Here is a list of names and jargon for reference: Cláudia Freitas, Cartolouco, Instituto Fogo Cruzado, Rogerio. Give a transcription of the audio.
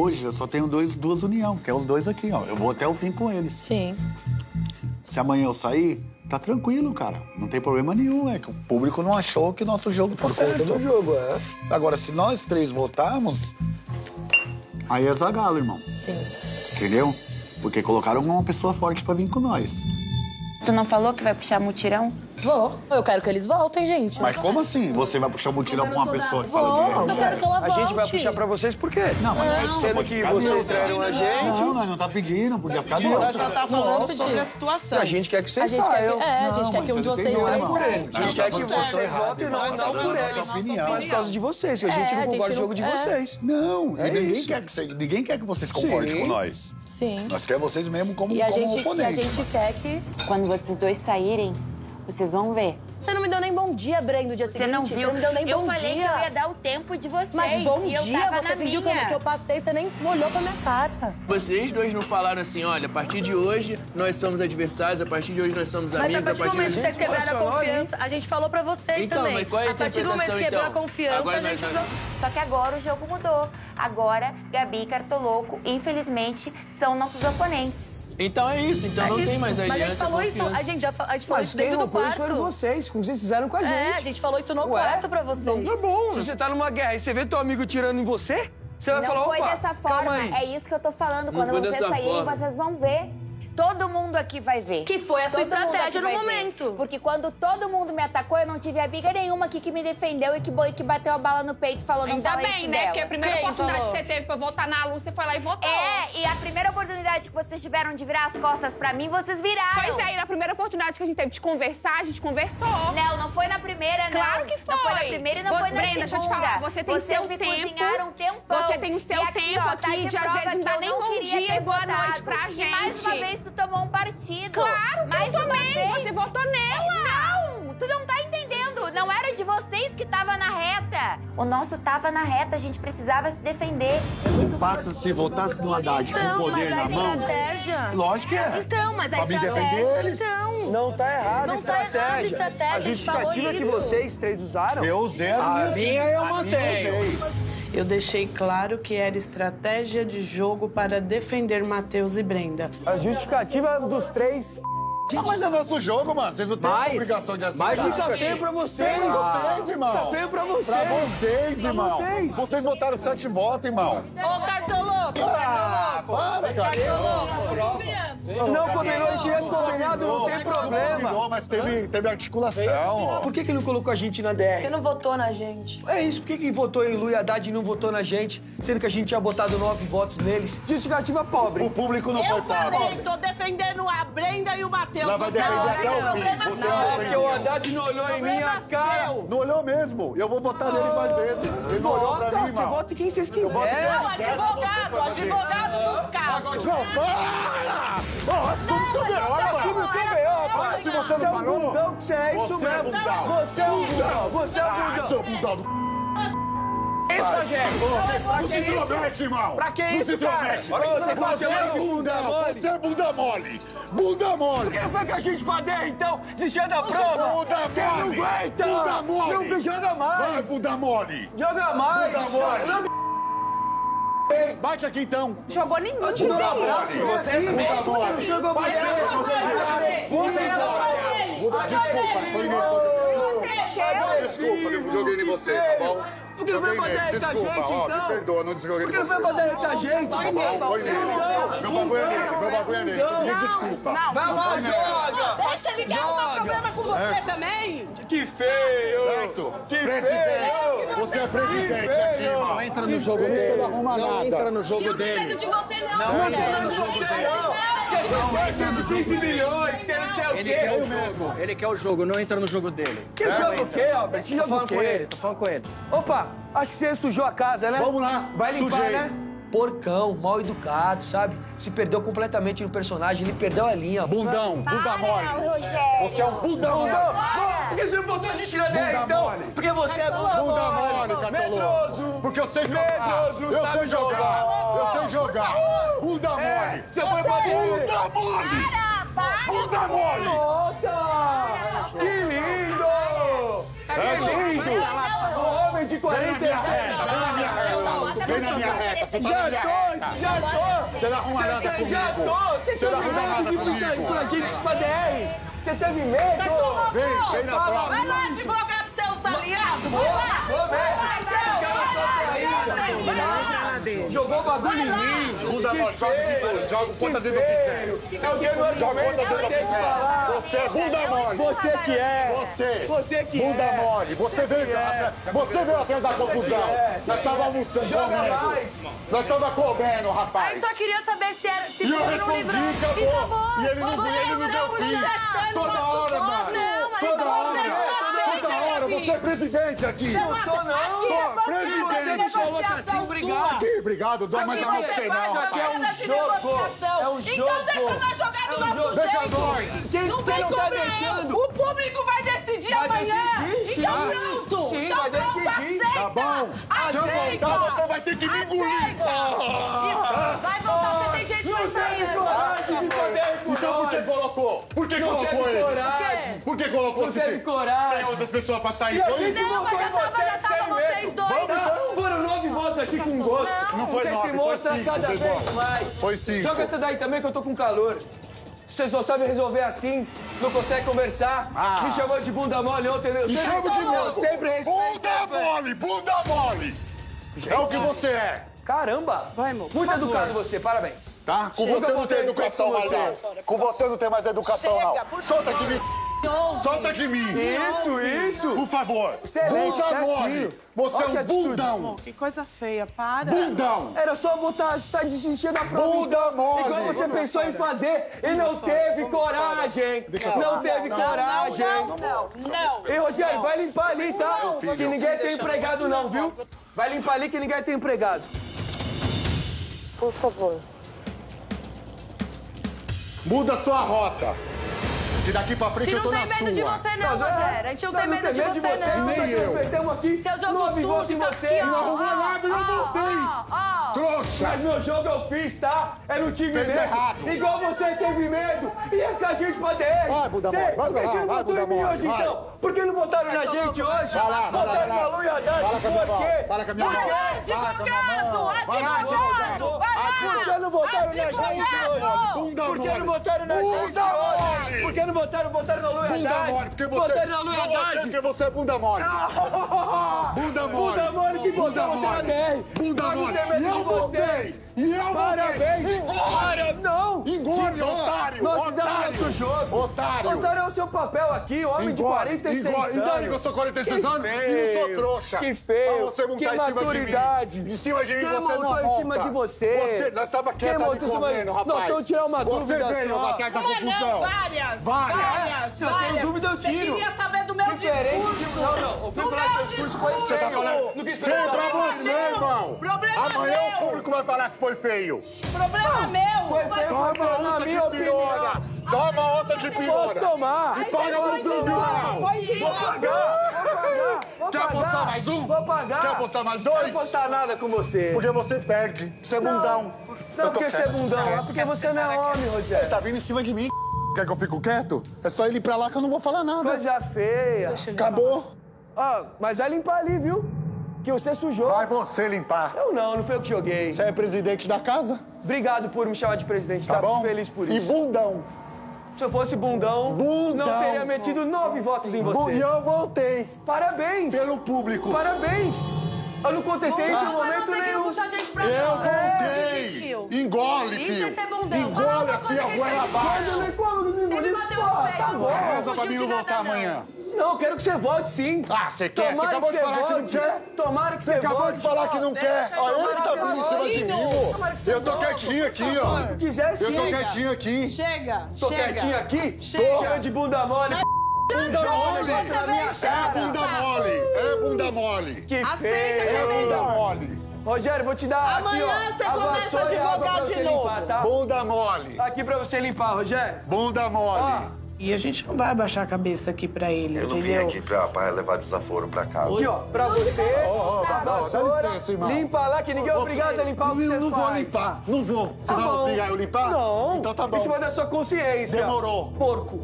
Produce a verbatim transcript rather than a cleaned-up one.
hoje eu só tenho dois, duas uniões, que é os dois aqui, ó. Eu vou até o fim com eles. Sim. Se amanhã eu sair, tá tranquilo, cara. Não tem problema nenhum, é que o público não achou que o nosso jogo tá certo. Por conta do jogo, é. Agora, se nós três votarmos, aí é zagalo, irmão. Sim. Entendeu? Porque colocaram uma pessoa forte pra vir com nós. Tu não falou que vai puxar mutirão? Vou. Eu quero que eles voltem, gente. Mas como assim? Você vai puxar mutirão com uma pessoa que fala de... Vou, eu quero que ela volte. A gente vai puxar pra vocês por quê? Não, mas sendo que vocês traíram a gente... Não, nós não tá pedindo, podia ficar dentro. Nós só tá falando sobre a situação. A gente quer que vocês saiam. É, a gente quer que um de vocês saia. A gente quer que vocês votem e nós não por eles. Mas por causa de vocês, que a gente não concorda com o jogo de vocês. Não, ninguém quer que vocês concordem com nós. Sim. Nós quer vocês mesmo como oponente. E a gente quer que... Quando vocês dois saírem, vocês vão ver. Você não me deu nem bom dia, Bren, do dia seguinte. Você não viu? Você não me deu nem eu bom dia. Eu falei que eu ia dar o tempo de vocês. Mas bom e eu dia, tava você fingiu que, que eu passei, você nem olhou pra minha cara. Vocês dois não falaram assim, olha, a partir de hoje nós somos adversários, a partir de hoje nós somos mas amigos, a partir, a partir do momento que vocês quebraram a confiança, a gente falou pra vocês então, também. Mas qual é a, a partir do momento que quebrou então? A confiança, agora a gente... Nós, nós... Só que agora o jogo mudou. Agora, Gabi e Cartolouco, infelizmente, são nossos oponentes. Então é isso, então é não isso. Tem mais a aliança. Mas a gente falou confiança. Isso, a gente já a gente falou isso dentro do quarto. Mas foi vocês, como vocês fizeram com a gente. É, a gente falou isso no ué, quarto pra vocês. Não tá bom. Se você tá numa guerra e você vê teu amigo tirando em você, você vai não falar, opa, não foi dessa forma, é isso que eu tô falando. Quando vocês saírem, vocês vão ver. Todo mundo aqui vai ver. Que foi a sua estratégia no momento. Ver. Porque quando todo mundo me atacou, eu não tive amiga nenhuma aqui que me defendeu e que, boi, que bateu a bala no peito falou não fala isso dela. Ainda bem, né? Porque a primeira quem oportunidade falou? Que você teve pra votar na Lu, você foi lá e votou. É, e a primeira oportunidade que vocês tiveram de virar as costas pra mim, vocês viraram. Pois é, e na primeira oportunidade que a gente teve de conversar, a gente conversou. Não, não foi na primeira, não. Claro que foi. Não foi na primeira e não Bo foi na Brenda, segunda. Brenda, deixa eu te falar, você tem vocês seu tempo. Tempão, você tem o seu aqui, tempo ó, aqui, tá de às vezes não dá nem bom dia e boa noite pra gente. Tomou um partido. Claro que eu tomei, vez. Você votou nela. Não, tu não tá entendendo. Não era de vocês que tava na reta. O nosso tava na reta, a gente precisava se defender. Um passo se votasse no Haddad então, com o poder na mão. Estratégia. Lógico que é. Então, mas a pra estratégia... Eles... Então. Não tá errada a estratégia. Tá a estratégia. A justificativa que vocês três usaram... Eu zero. A minha eu mantenho. Eu deixei claro que era estratégia de jogo para defender Matheus e Brenda. A justificativa dos três... Ah, mas é nosso jogo, mano. Vocês não têm mas, obrigação de aceitar. Mas fica feio pra vocês. Feio pra vocês, irmão. Fica feio pra vocês. Pra vocês, irmão. Vocês. vocês votaram sete votos, irmão. Ô, Cartolouco. Ah, para, Cartolouco. Não combinou esse descombinado, não tem problema. Não, mas teve, teve articulação. Por que que não colocou a gente na D R? Você não votou na gente. É isso. Por que que votou em Lu e Haddad e não votou na gente? Sendo que a gente tinha botado nove votos neles. Justificativa pobre. O público não foi pobre. Eu falei, tô defendendo a Brenda e o Matheus. Ela vai defender até o fim. Você não porque o Haddad não olhou em minha cara. Não olhou mesmo. Eu vou votar nele mais vezes. Ele não olhou pra mim, mano. Você vota em quem vocês quiserem. Não, advogado. Advogado dos casos. Não, para! Assume o T B O. Se você não parou... Você é um bundão que você é isso mesmo. Você é um bundão. Você é um bundão. Você é um bundão do c****. Que isso, Rogério? Não se intromete, irmão. Pra que isso, cara? Você é bunda mole. Você é bunda mole. Bunda mole! Por que foi que a gente padeia, então? Desistiu da prova? Bunda mole! Você não aguenta! Bunda mole! Não joga mais! Vai, bunda mole! Joga mais! Bunda mole! Bate aqui, então! Jogou nenhum! Eu te dou um abraço! Você é bunda mole! Não jogou mais! Bunda mole! Desculpa, eu joguei em você, tá bom? Por que não foi pra derreter a gente, então? Me perdoa, não desculpa. Por que não foi pra derreter a gente? Foi nele, foi nele. Meu bagulho é nele, meu bagulho é nele. Me desculpa. Vai lá, joga! Deixa ele quer arrumar problema com você também? Que feio! Certo! Que feio! Você é presidente aqui, irmão. Não entra no jogo dele. Não entra no jogo dele. Não entra no jogo dele. Não entra no jogo dele, não. Ele de quinze milhões, que não sei o quê. Ele quer o jogo, ele quer o jogo, não entra no jogo dele. Que jogo o quê, Albert? Tô falando com ele, tô falando com ele. Opa! Acho que você sujou a casa, né? Vamos lá. Vai limpar, sujei. Né? Porcão, mal educado, sabe? Se perdeu completamente no personagem, ele perdeu a linha. Bundão, para, bunda mole. Rogério. Você é um bundão. Bundão. Por que você não botou a gente na ideia, então? Porque você é bunda, bunda mole, Cartolouco. Porque eu sei jogar. Medroso, eu sei jogar. Eu sei jogar. Bunda mole. Você foi pra mim. Bunda mole. Bunda mole. Nossa! Que lindo! Que lindo! De quarenta e sete. Vem na minha reta, vem na minha reta. vem na minha reta, você tá na minha reta. Já tô, já tô. Você não arruma nada comigo. Já tô, você teve medo de brigar com a gente com a D R. Você teve medo. Vem, vem na prova. Vai lá advogar pros seus aliados, vai lá. Vou mesmo. Vai lá. Jogou bagulho em mim. Muda nós, joga de novo. Joga o ponta dentro do que tem. É o que eu joga o ponta dentro do que tem. Você é bunda mole. Você que é. Você. Você que é. Bunda mole. Você veio atrás. Você veio atrás da confusão. Nós tava almoçando, comendo. Nós tava comendo, rapaz. Eu só queria saber se era... E eu respondi, acabou. E ele não viu, ele não deu fim. Toda hora, mano. Toda hora. Você é presidente aqui! Não sou, não! Tô, presidente! Você coloca assim, obrigado! Obrigado, dá mais a mão pra você, não! Isso aqui é um jogo! É um jogo! Então deixa nós jogar do nosso jeito! Quem não tá deixando! O público vai decidir amanhã! Então pronto! Sim, vai decidir! Tá bom? Se eu voltar, você vai ter que me engolir! Vai voltar, você tem gente que vai sair! Então por que colocou? Por que colocou ele? Por que colocou esse aqui? Tem outras pessoas pra sair. E a gente votou em vocês sem medo. Foram nove votos aqui com gosto. Não foi nove, foi cinco. Cada vez mais. Foi cinco. Joga essa daí também que eu tô com calor. Vocês só sabem resolver assim, não conseguem conversar. Ah. Me chamou de bunda mole ontem. Me chamo de novo. Sempre respeito. Bunda mole, bunda mole. É o que você é. Caramba! Vai, amor. Muito educado você, parabéns. Tá? Com você não tem educação mais, não. Com você não tem mais educação, não. Solta de mim. Solta de mim. Isso, isso. Por favor. Bunda mole. Você é um bundão. Que coisa feia, para. Bundão. Era só botar, estar desinchando a prova. Bunda mole. Igual você pensou em fazer e não teve coragem. Não teve coragem. Não, não. E, Rogério, vai limpar ali, tá? Que ninguém tem empregado, não, viu? Vai limpar ali que ninguém tem empregado. Por favor. Muda sua rota. Que daqui pra frente eu tô na sua. A gente não tem medo de você não, Rogério. A gente não tem medo de você não. Nem eu. Nós aqui nove votos de você. Não arrumou nada e eu voltei. Trouxa. Mas meu jogo eu fiz, tá? Eu não tive medo. Igual você teve medo. E é que a gente pra D R. Vai, Buda Mole. Vai, Buda Mole. Vai, Buda Mole. Hoje, então. Por que não votaram na gente hoje? Votaram na Lu e a Dani. Por quê? Fala com a minha mão. Advogado! Advogado! Por que não votaram na gente hoje? Por que não votaram na gente hoje? Por que não votaram? Votaram na Lu e a Dani. Porque você... Votaram na Lu e a Dani. Porque você é bunda mole. Bunda mole. Bunda mole que votou você na D R. Bunda mole. E eu votei. E eu votei. Parabéns. Engorda. Não. Engorda, otário. Nós fizemos nosso jogo. Otário. Otário é o seu papel aqui, homem de quarenta e seis anos. E daí que eu sou quarenta e seis anos e não sou trouxa. Que feio. Pra você montar em cima de mim. Em cima de mim você não monta. Quem montou em cima de você? Nós tava quietos ali comendo, rapaz. Nós vamos tirar uma dúvida só. Você veio bater da confusão. Várias. Várias. Se eu tenho dúvida, eu tiro. Você queria saber do meu discurso. Não, não. Eu fui falar que o discurso foi feio. Não quis falar. Foi pra você, irmão. Problema meu. Amanhã o público vai falar se foi feio. Problema meu. Foi feio, na minha opinião. Toma outra de piora. Posso tomar. E paga mais um milhão. Vou pagar. Quer apostar mais um? Vou pagar. Quer apostar mais dois? Não vou apostar nada com você. Porque você perde. Você é bundão. Não, porque você é bundão. É porque você não é homem, Rogério. Ele tá vindo em cima de mim. Quer que eu fique quieto? É só ele ir pra lá que eu não vou falar nada. Coisa feia. Acabou. Ó, mas vai limpar ali, viu? Que você sujou. Vai você limpar. Eu não, não foi eu que joguei. Você é presidente da casa? Obrigado por me chamar de presidente. Tá bom? Fico feliz por isso. E bundão. Se eu fosse bundão, bundão, não teria metido nove votos em você. E eu voltei. Parabéns. Pelo público. Parabéns. Eu não contestei isso em momento nenhum. Eu contei. Engole, filho. Engole assim, a goela abaixo. Mas eu como não engoli. Tá bom. Reza pra mim não voltar amanhã. Não, eu quero que você volte sim. Ah, você quer? Você acabou de falar que não quer? Tomara que você volte. Você acabou de falar que não quer. Olha, ele que tá vindo em cima de mim. Eu tô quietinho aqui, ó. Se quiser, sim. Eu tô quietinho aqui. Chega. Tô quietinho aqui? Chega de bunda mole. Bunda mole. É bunda mole. É bunda mole. Que feio. É bunda mole. Rogério, vou te dar aqui, ó. Amanhã você começa a advogar de novo. Bunda mole. Aqui pra você limpar, Rogério. Bunda mole. E a gente não vai abaixar a cabeça aqui pra ele, entendeu? Eu não entendeu? Vim aqui pra, pra levar desaforo pra casa. Aqui, ó, pra você, oh, oh, tá, vassoura, licença, limpa lá, que ninguém é obrigado a limpar o que você faz. Não vou limpar, não vou. Você tá vai bom. Obrigar eu limpar? Não. Então tá bom. Isso vai da sua consciência. Demorou. Porco.